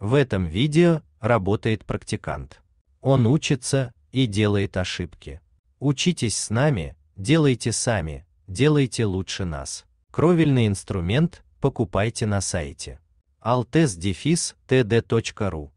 В этом видео работает практикант. Он учится и делает ошибки. Учитесь с нами, делайте сами, делайте лучше нас. Кровельный инструмент покупайте на сайте altes-td.ru.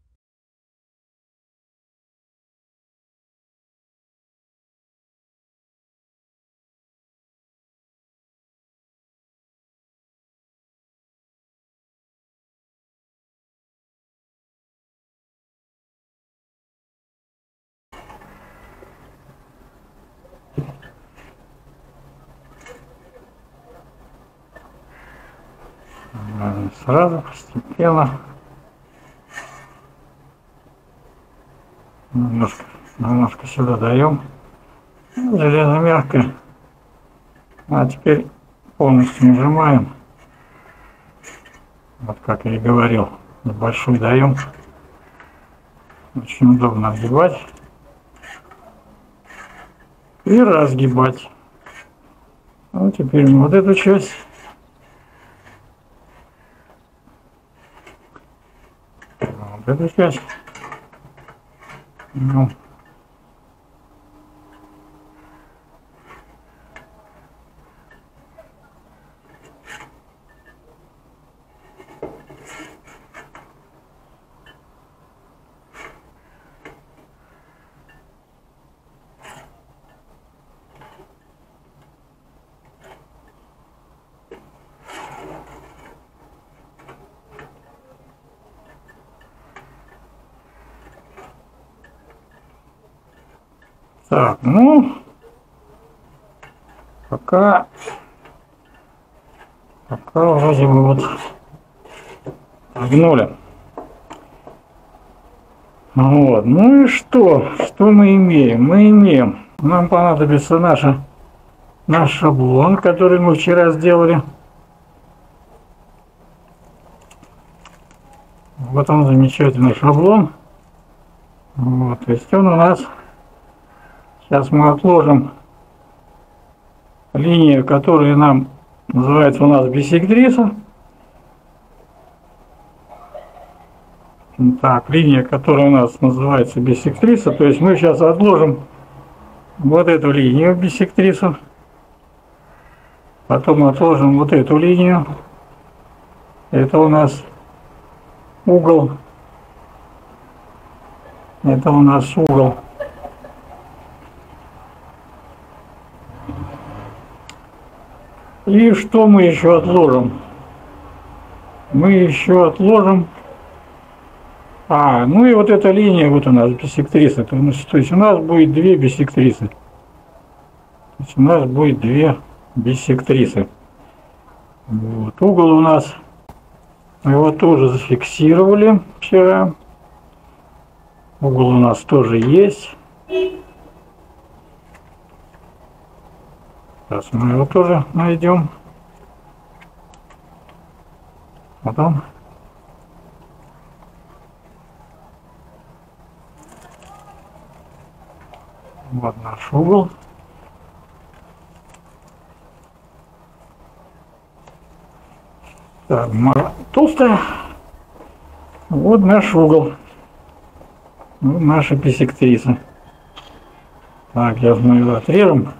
Сразу постепенно, немножко сюда даем, железо мягкое, а теперь полностью нажимаем, вот как я и говорил, небольшую даем, очень удобно отгибать и разгибать. Ну, теперь вот эту часть. Эту часть, ну, так, ну, пока вроде бы вот огнули. Вот, ну и что мы имеем? Мы имеем, нам понадобится наш шаблон, который мы вчера сделали. Вот он, замечательный шаблон. Вот, то есть он у нас. Сейчас мы отложим линию, которая нам называется у нас биссектриса. Так, линия, которая у нас называется биссектриса. То есть мы сейчас отложим вот эту линию биссектрису. Потом отложим вот эту линию. Это у нас угол. Это у нас угол. И что мы еще отложим? Мы еще отложим... ну и вот эта линия, вот у нас биссектриса. То есть у нас будет две биссектрисы. То есть у нас будет две биссектрисы. Вот, угол у нас... Мы его тоже зафиксировали вчера. Угол у нас тоже есть. Сейчас мы его тоже найдем. Вот он. Вот наш угол. Так, толстая. Вот наш угол. Вот наша биссектриса. Так, сейчас мы его отрежем.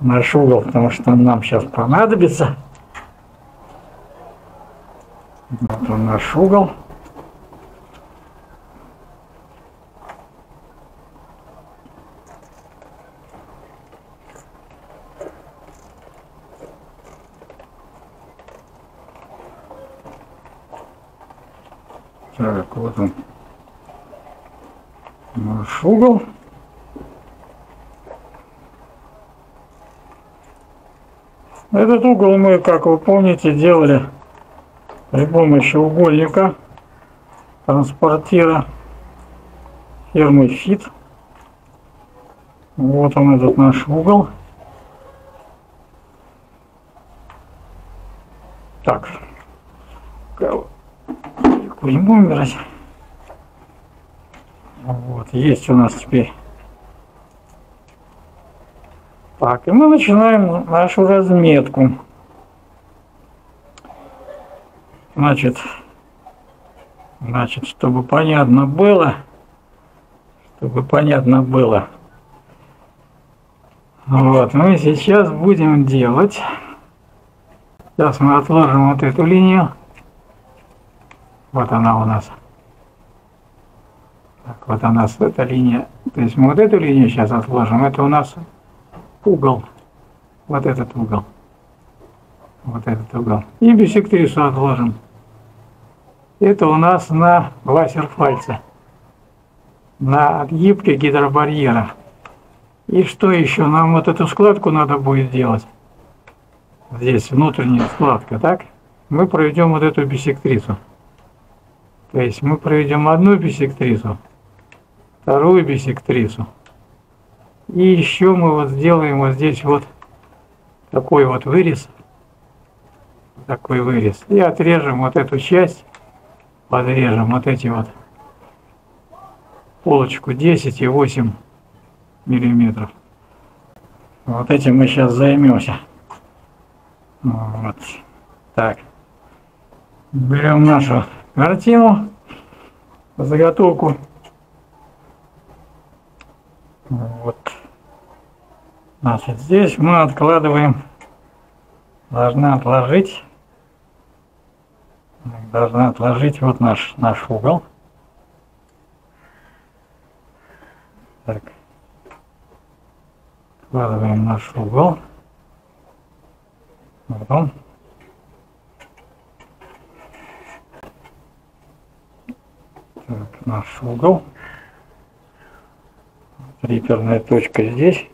Наш угол, потому что он нам сейчас понадобится. Вот он, наш угол. Так, вот он. Наш угол. Этот угол мы, как вы помните, делали при помощи угольника транспортира фирмы Фит. Вот он, этот наш угол. Так, далеко не будем брать. Вот, есть у нас теперь. Так, и мы начинаем нашу разметку. Значит, Значит, чтобы понятно было. Вот, мы сейчас будем делать. Сейчас мы отложим вот эту линию. Вот она у нас. Так, вот она, эта линия. То есть мы вот эту линию сейчас отложим. Это у нас угол. Вот этот угол. Вот этот угол. И биссектрису отложим. Это у нас на вассерфальце. На отгибке гидробарьера. И что еще? Нам вот эту складку надо будет делать. Здесь внутренняя складка, так? Мы проведем вот эту биссектрису. То есть мы проведем одну биссектрису, вторую биссектрису. И еще мы вот сделаем вот здесь вот такой вот вырез. Такой вырез. И отрежем вот эту часть. Подрежем вот эти вот полочку 10 и 8 миллиметров. Вот этим мы сейчас займемся. Вот. Так. Берем нашу картину, заготовку. Вот. Значит, здесь мы откладываем. Должна отложить вот наш угол. Так. Откладываем наш угол. Вот он. Так, наш угол. Риперная точка здесь.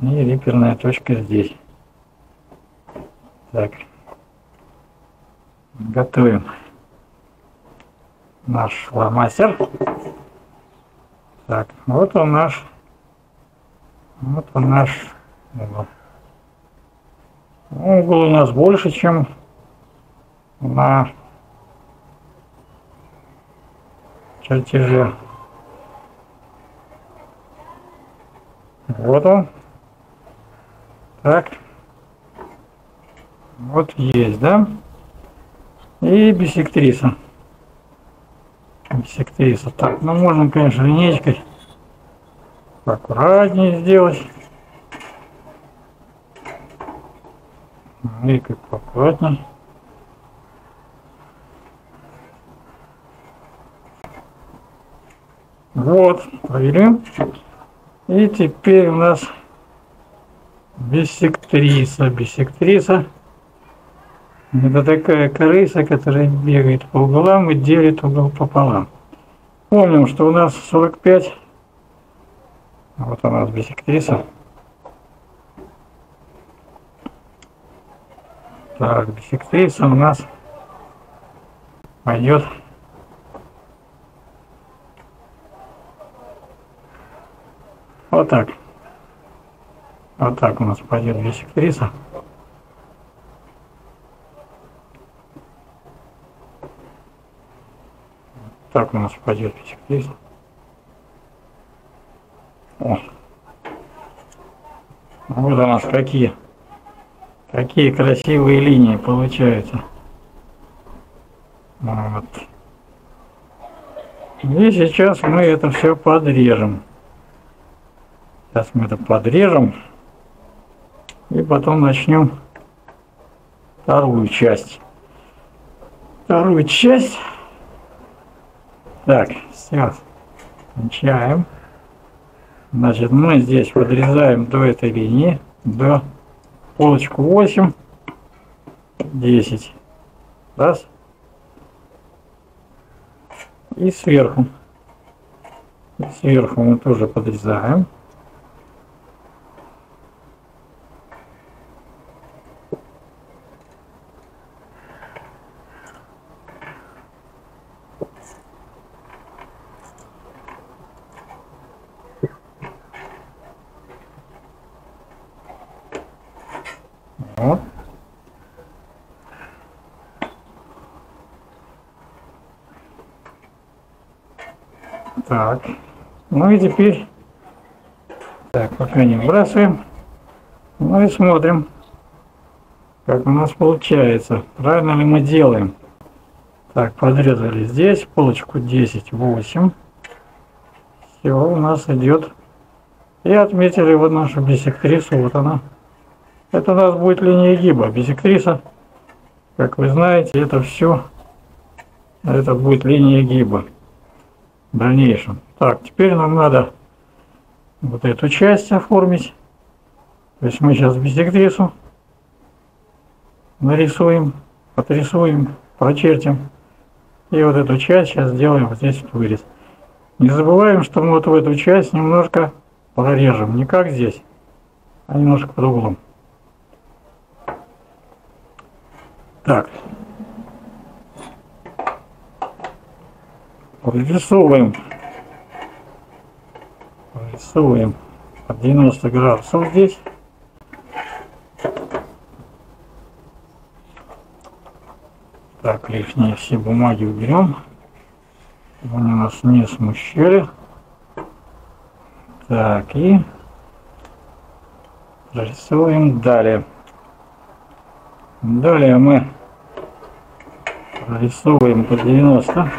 И риперная точка здесь. Так. Готовим наш фломастер. Так, вот он наш угол. Угол у нас больше, чем на чертеже. Вот он. Так. Вот есть, да? И биссектриса. Биссектриса. Так, ну можно, конечно, линейкой поаккуратнее сделать. Линейкой поаккуратнее. Вот, провели. И теперь у нас биссектриса. Биссектриса. Это такая крыса, которая бегает по углам и делит угол пополам. Помним, что у нас 45. Вот у нас биссектриса. Так, биссектриса у нас пойдет. Вот так. Вот так у нас пойдет биссектриса. Так у нас пойдет биссектриса. О. Вот у нас какие красивые линии получаются. Вот. И сейчас мы это все подрежем. Сейчас мы это подрежем. И потом начнем вторую часть. Вторую часть. Так, все, кончаем. Значит, мы здесь подрезаем до этой линии, до полочку 8, 10, раз, и сверху. И сверху мы тоже подрезаем. Вот. Так, ну и теперь, так, пока не выбрасываем, ну и смотрим, как у нас получается, правильно ли мы делаем. Так, подрезали здесь полочку 10,8. Всего у нас идет. И отметили вот нашу биссектрису. Вот она. Это у нас будет линия гиба. Биссектриса, как вы знаете, это все. Это будет линия гиба в дальнейшем. Так, теперь нам надо вот эту часть оформить. То есть мы сейчас биссектрису нарисуем, отрисуем, прочертим. И вот эту часть сейчас сделаем вот здесь вот вырез. Не забываем, что мы вот в эту часть немножко прорежем. Не как здесь, а немножко под углом. Так. Прорисовываем. Прорисовываем под 90 градусов здесь. Так, лишние все бумаги уберем. Они нас не смущали. Так, и прорисовываем далее. Далее мы прорисовываем по 90.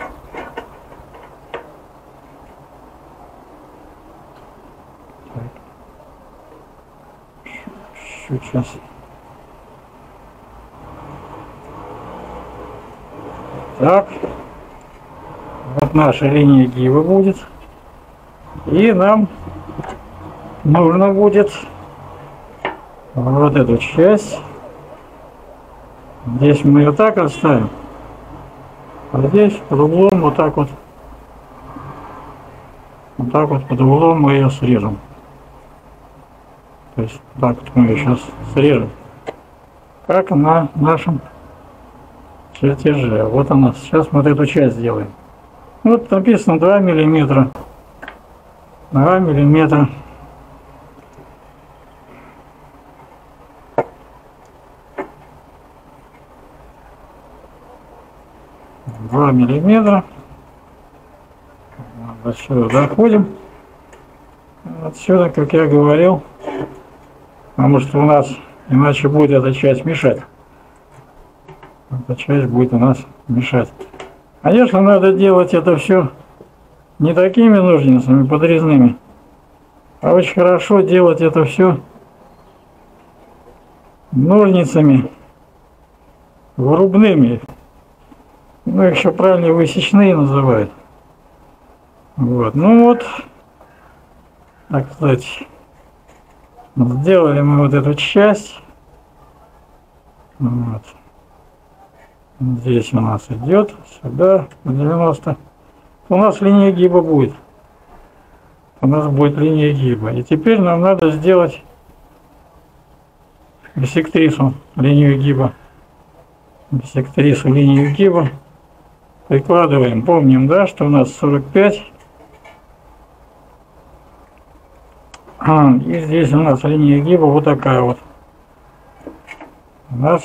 Сейчас. Так. Вот наша линия гиба будет. И нам нужно будет вот эту часть. Здесь мы ее так оставим. А здесь под углом вот так вот. Вот так вот под углом мы ее срежем. То есть так вот мы ее сейчас срежем. Как на нашем чертеже. Вот она. Сейчас мы вот эту часть сделаем. Вот написано 2 миллиметра. 2 миллиметра. Отсюда доходим. Отсюда, как я говорил, потому что у нас иначе будет эта часть мешать. Эта часть будет у нас мешать. Конечно, надо делать это все не такими ножницами подрезными, а очень хорошо делать это все ножницами вырубными. Ну, их еще правильно высечные называют. Вот, ну вот, так сказать, сделали мы вот эту часть. Вот. Здесь у нас идет сюда 90. У нас линия гиба будет. У нас будет линия гиба. И теперь нам надо сделать биссектрису, линию гиба. Биссектрису, линию гиба. Прикладываем. Помним, да, что у нас 45. И здесь у нас линия гиба вот такая вот. У нас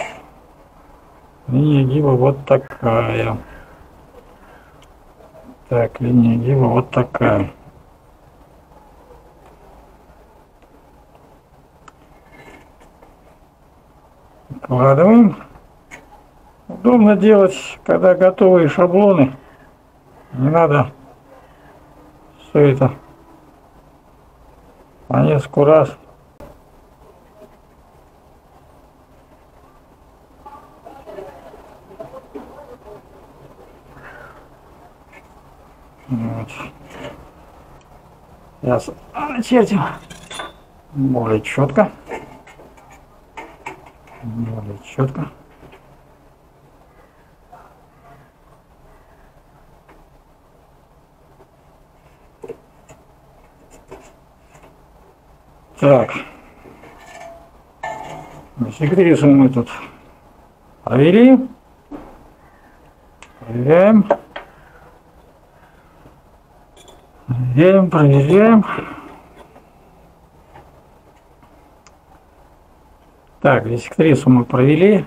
линия гиба вот такая. Так, линия гиба вот такая. Прикладываем. Удобно делать, когда готовые шаблоны. Не надо все это по несколько раз. Вот. Сейчас начертим более четко. Более четко. Так, биссектрису мы тут провели, проверяем, проверяем. Так, биссектрису мы провели,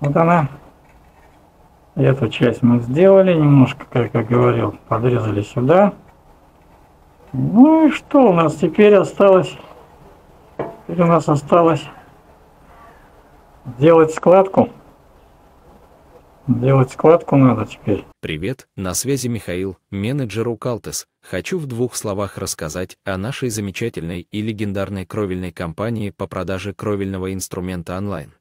вот она, эту часть мы сделали, немножко, как я говорил, подрезали сюда. Ну и что у нас теперь осталось? Теперь у нас осталось делать складку. Делать складку надо теперь. Привет, на связи Михаил, менеджер УКК Алтес. Хочу в двух словах рассказать о нашей замечательной и легендарной кровельной компании по продаже кровельного инструмента онлайн.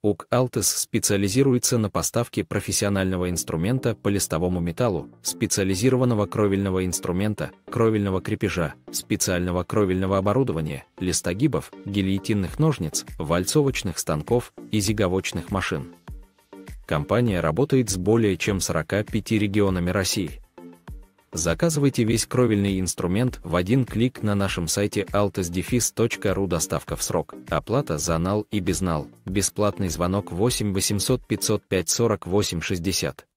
УКК Алтес специализируется на поставке профессионального инструмента по листовому металлу, специализированного кровельного инструмента, кровельного крепежа, специального кровельного оборудования, листогибов, гильотинных ножниц, вальцовочных станков и зиговочных машин. Компания работает с более чем 45 регионами России. Заказывайте весь кровельный инструмент в один клик на нашем сайте altes-td.ru. Доставка в срок, оплата за нал и безнал, бесплатный звонок 8 800 505 48 60.